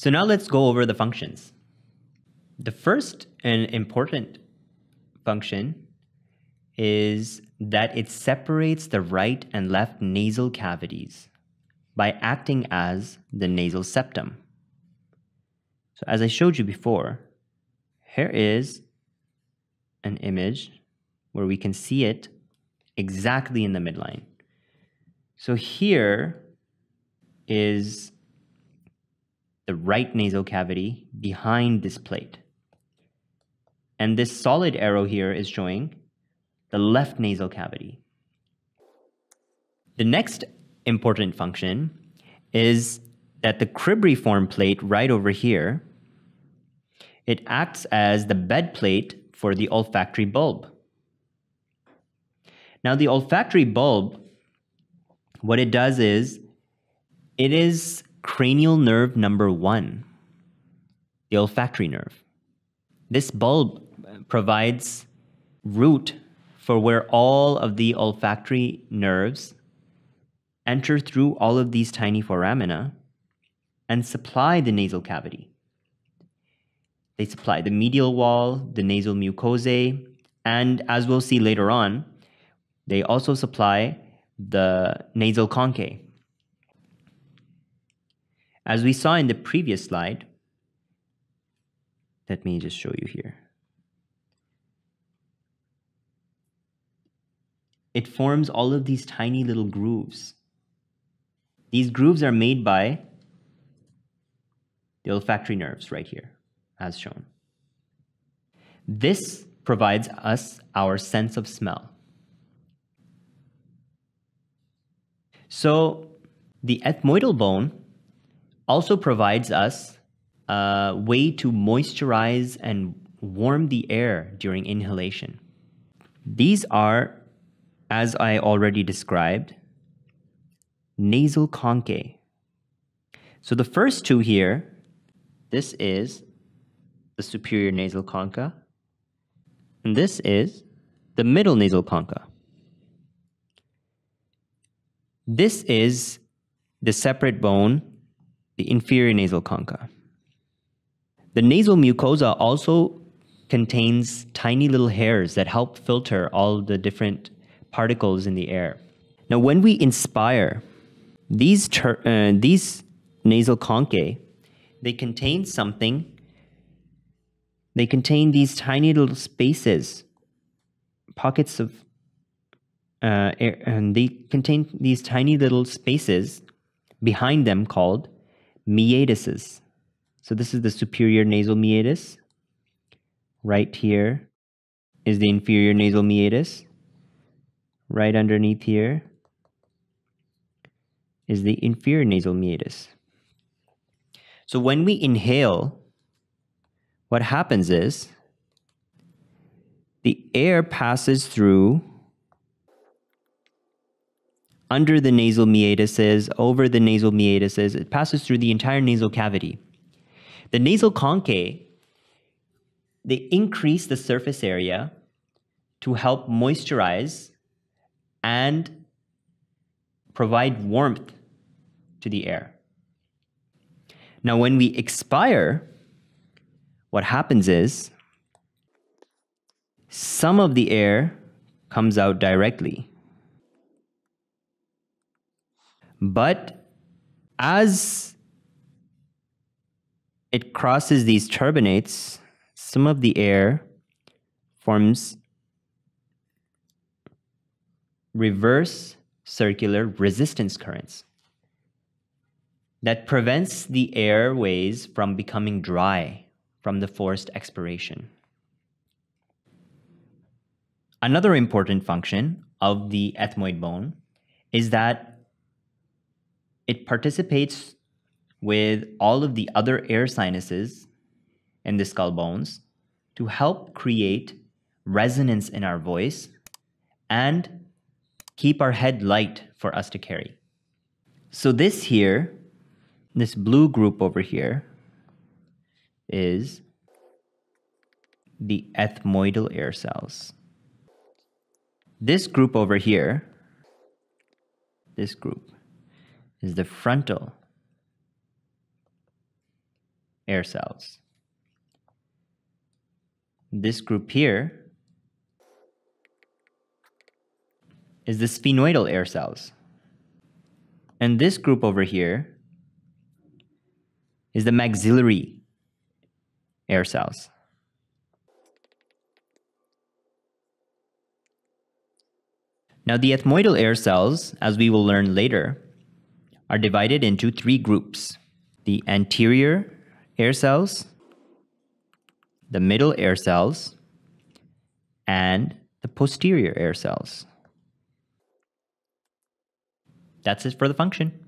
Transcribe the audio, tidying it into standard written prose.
So now let's go over the functions. The first and important function is that it separates the right and left nasal cavities by acting as the nasal septum. So as I showed you before, here is an image where we can see it exactly in the midline. So here is the right nasal cavity behind this plate. And this solid arrow here is showing the left nasal cavity. The next important function is that the cribriform plate right over here, it acts as the bed plate for the olfactory bulb. Now the olfactory bulb, what it does is, it is cranial nerve number 1, the olfactory nerve. This bulb provides route for where all of the olfactory nerves enter through all of these tiny foramina and supply the nasal cavity. They supply the medial wall, the nasal mucosae, and as we'll see later on, they also supply the nasal conchae. As we saw in the previous slide, let me just show you here. It forms all of these tiny little grooves. These grooves are made by the olfactory nerves right here, as shown. This provides us our sense of smell. So the ethmoidal bone also provides us a way to moisturize and warm the air during inhalation. These are, as I already described, nasal conchae. So the first two here, this is the superior nasal concha, and this is the middle nasal concha. This is the separate bone, the inferior nasal concha. The nasal mucosa also contains tiny little hairs that help filter all the different particles in the air. Now, when we inspire, these nasal conchae, they contain something. They contain these tiny little spaces, pockets of air, and they contain these tiny little spaces behind them called meatuses. So this is the superior nasal meatus. Right here is the inferior nasal meatus. Right underneath here is the inferior nasal meatus. So when we inhale, what happens is the air passes through under the nasal meatuses, over the nasal meatuses, it passes through the entire nasal cavity. The nasal conchae, they increase the surface area to help moisturize and provide warmth to the air. Now, when we expire, what happens is some of the air comes out directly. But as it crosses these turbinates, some of the air forms reverse circular resistance currents that prevents the airways from becoming dry from the forced expiration. Another important function of the ethmoid bone is that it participates with all of the other air sinuses in the skull bones to help create resonance in our voice and keep our head light for us to carry. So this here, this blue group over here, is the ethmoidal air cells. This group over here, this group, is the frontal air cells. This group here is the sphenoidal air cells. And this group over here is the maxillary air cells. Now, the ethmoidal air cells, as we will learn later, are divided into three groups: the anterior air cells, the middle air cells, and the posterior air cells. That's it for the function.